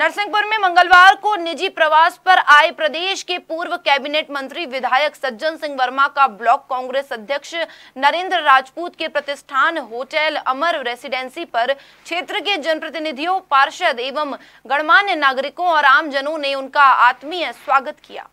नरसिंहपुर में मंगलवार को निजी प्रवास पर आए प्रदेश के पूर्व कैबिनेट मंत्री विधायक सज्जन सिंह वर्मा का ब्लॉक कांग्रेस अध्यक्ष नरेंद्र राजपूत के प्रतिष्ठान होटल अमर रेसिडेंसी पर क्षेत्र के जनप्रतिनिधियों, पार्षद एवं गणमान्य नागरिकों और आमजनों ने उनका आत्मीय स्वागत किया।